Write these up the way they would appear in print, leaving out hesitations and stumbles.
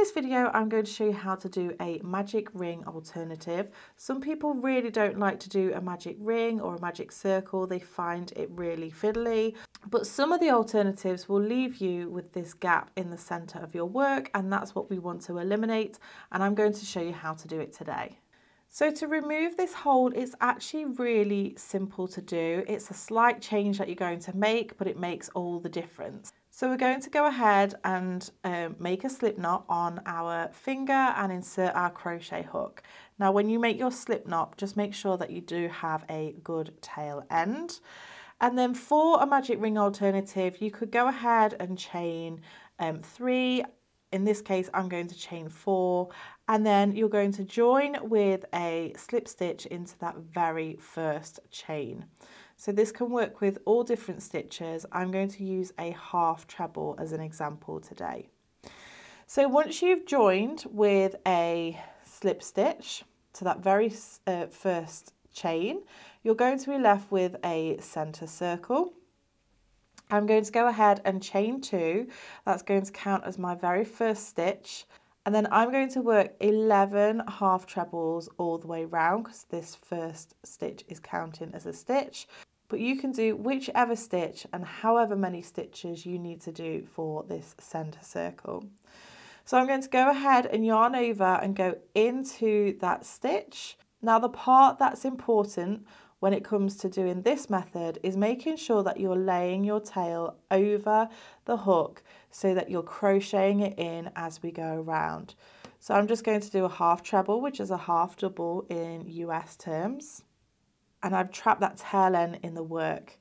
this video, I'm going to show you how to do a magic ring alternative. Some people really don't like to do a magic ring or a magic circle. They find it really fiddly, but some of the alternatives will leave you with this gap in the center of your work, and that's what we want to eliminate, and I'm going to show you how to do it today. So to remove this hole, it's actually really simple to do. It's a slight change that you're going to make, but it makes all the difference. So we're going to go ahead and make a slip knot on our finger and insert our crochet hook. Now when you make your slip knot, just make sure that you do have a good tail end. And then for a magic ring alternative, you could go ahead and chain three. In this case, I'm going to chain four, and then you're going to join with a slip stitch into that very first chain. So this can work with all different stitches. I'm going to use a half treble as an example today. So once you've joined with a slip stitch to that very first chain, you're going to be left with a center circle. I'm going to go ahead and chain two. That's going to count as my very first stitch. And then I'm going to work 11 half trebles all the way round, because this first stitch is counting as a stitch. But you can do whichever stitch and however many stitches you need to do for this center circle. So I'm going to go ahead and yarn over and go into that stitch. Now the part that's important when it comes to doing this method is making sure that you're laying your tail over the hook so that you're crocheting it in as we go around. So I'm just going to do a half treble, which is a half double in US terms. And I've trapped that tail end in the work.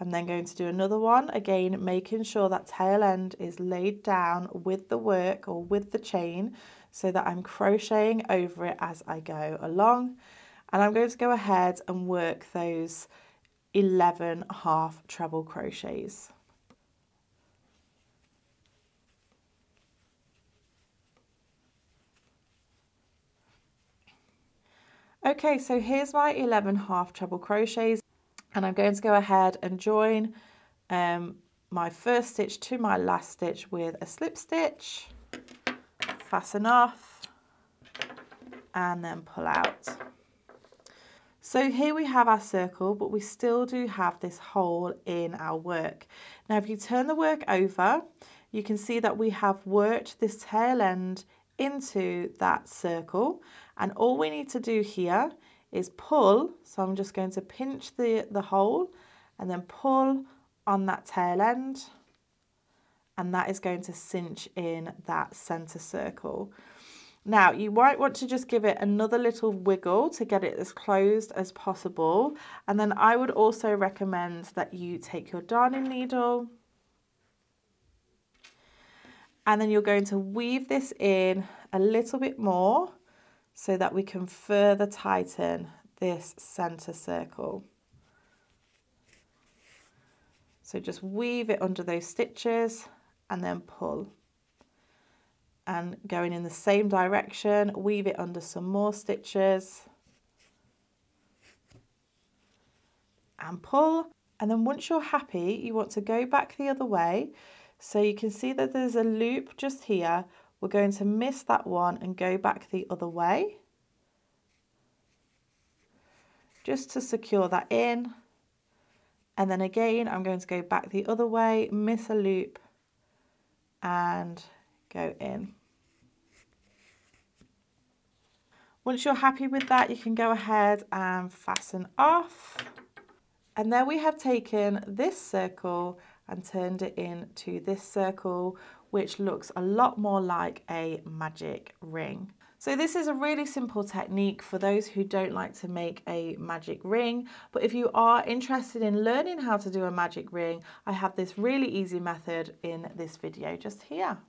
I'm then going to do another one, again, making sure that tail end is laid down with the work or with the chain so that I'm crocheting over it as I go along. And I'm going to go ahead and work those 11 half treble crochets. Okay, so here's my 11 half treble crochets, and I'm going to go ahead and join my first stitch to my last stitch with a slip stitch, fasten off, and then pull out. So here we have our circle, but we still do have this hole in our work. Now if you turn the work over, you can see that we have worked this tail end into that circle, and all we need to do here is pull. So I'm just going to pinch the hole and then pull on that tail end, and that is going to cinch in that center circle. Now you might want to just give it another little wiggle to get it as closed as possible, and then I would also recommend that you take your darning needle and then you're going to weave this in a little bit more so that we can further tighten this center circle. So just weave it under those stitches and then pull. And going in the same direction, weave it under some more stitches and pull. And then once you're happy, you want to go back the other way. So you can see that there's a loop just here. We're going to miss that one and go back the other way just to secure that in. And then again, I'm going to go back the other way, miss a loop and go in. Once you're happy with that, you can go ahead and fasten off. And there we have taken this circle and turned it into this circle, which looks a lot more like a magic ring. So this is a really simple technique for those who don't like to make a magic ring, but if you are interested in learning how to do a magic ring, I have this really easy method in this video just here.